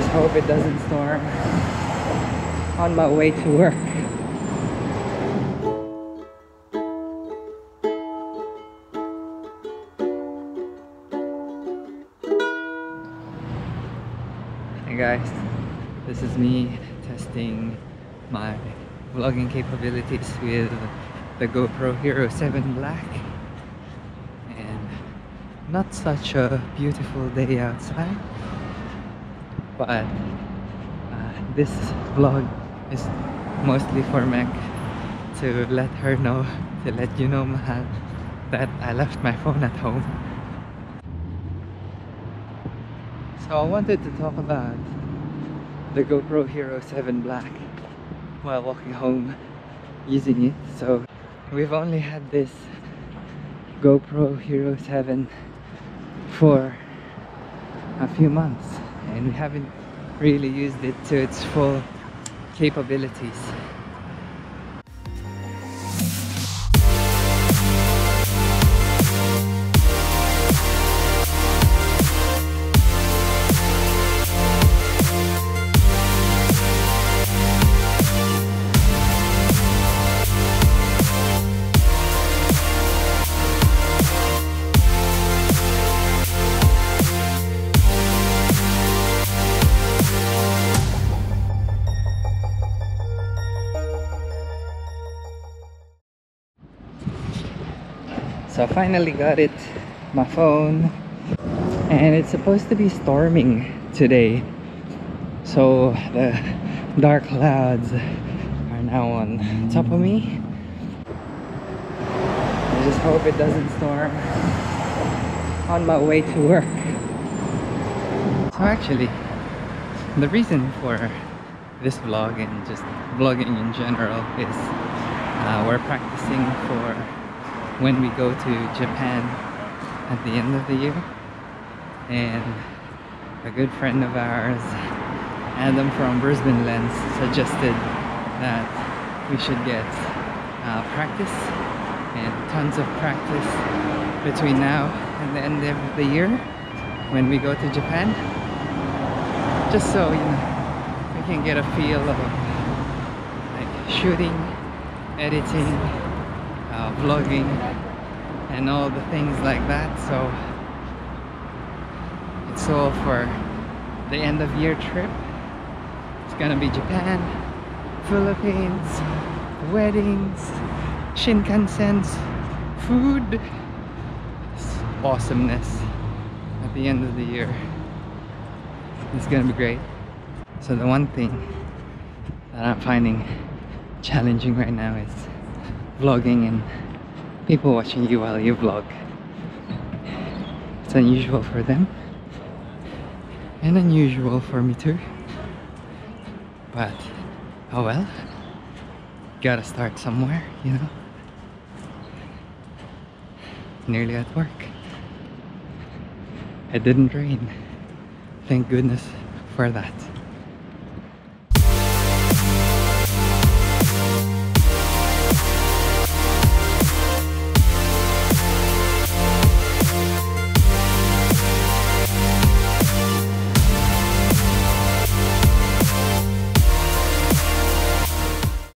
just hope it doesn't storm on my way to work. Hey guys, this is me testing my vlogging capabilities with the GoPro Hero 7 Black. And not such a beautiful day outside, but this vlog is mostly for Meg to let her know, to let you know, Mahal, that I left my phone at home. So I wanted to talk about the GoPro Hero 7 Black while walking home using it. So we've only had this GoPro Hero 7 for a few months and we haven't really used it to its full capabilities. So I finally got it, my phone, and it's supposed to be storming today. So the dark clouds are now on top of me. I just hope it doesn't storm on my way to work. So actually, the reason for this vlog and just vlogging in general is we're practicing for when we go to Japan at the end of the year, and a good friend of ours, Adam from Brisbane Lenz, suggested that we should get practice, and tons of practice between now and the end of the year when we go to Japan, just so, you know, we can get a feel of like shooting, editing, vlogging and all the things like that. So it's all for the end of year trip. It's gonna be Japan, Philippines, weddings, Shinkansens, food, awesomeness at the end of the year. It's gonna be great. So the one thing that I'm finding challenging right now is vlogging and people watching you while you vlog. It's unusual for them and unusual for me too, but oh well, gotta start somewhere, you know. Nearly at work. It didn't rain, thank goodness for that.